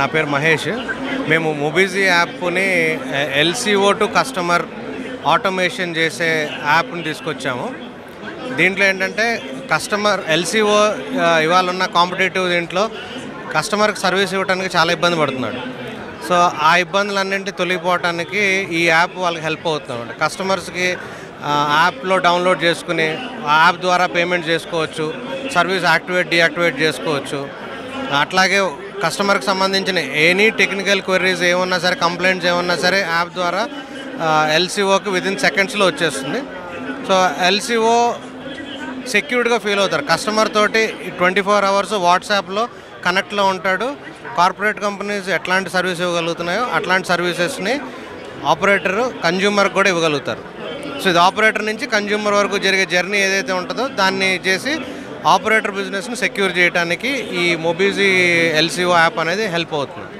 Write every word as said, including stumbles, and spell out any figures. నా పేరు మహేష్. మేము మొబీజీ యాప్ని ఎల్సీఓ టు కస్టమర్ ఆటోమేషన్ చేసే యాప్ని తీసుకొచ్చాము. దీంట్లో ఏంటంటే కస్టమర్ ఎల్సీఓ ఇవాళ ఉన్న కాంపిటేటివ్ దీంట్లో కస్టమర్కి సర్వీస్ ఇవ్వడానికి చాలా ఇబ్బంది పడుతున్నాడు. సో ఆ ఇబ్బందులన్నింటి తొలగిపోవటానికి ఈ యాప్ వాళ్ళకి హెల్ప్ అవుతుంది. కస్టమర్స్కి యాప్లో డౌన్లోడ్ చేసుకుని ఆ యాప్ ద్వారా పేమెంట్ చేసుకోవచ్చు, సర్వీస్ యాక్టివేట్ డియాక్టివేట్ చేసుకోవచ్చు. అట్లాగే కస్టమర్కి సంబంధించిన ఎనీ టెక్నికల్ క్వెరీస్ ఏమన్నా సరే, కంప్లైంట్స్ ఏమన్నా సరే యాప్ ద్వారా ఎల్సీఓకి విదిన్ సెకండ్స్లో వచ్చేస్తుంది. సో ఎల్సీఓ సెక్యూర్డ్గా ఫీల్ అవుతారు. కస్టమర్ తోటి ట్వంటీ ఫోర్ అవర్స్ వాట్సాప్లో కనెక్ట్లో ఉంటాడు. కార్పొరేట్ కంపెనీస్ ఎట్లాంటి సర్వీస్ ఇవ్వగలుగుతున్నాయో అట్లాంటి సర్వీసెస్ని ఆపరేటరు కన్జ్యూమర్కి కూడా ఇవ్వగలుగుతారు. సో ఇది ఆపరేటర్ నుంచి కన్జ్యూమర్ వరకు జరిగే జర్నీ ఏదైతే ఉంటుందో దాన్ని చేసి ఆపరేటర్ బిజినెస్ను సెక్యూర్ చేయడానికి ఈ మొబీజీ ఎల్సీఓ యాప్ అనేది హెల్ప్ అవుతుంది.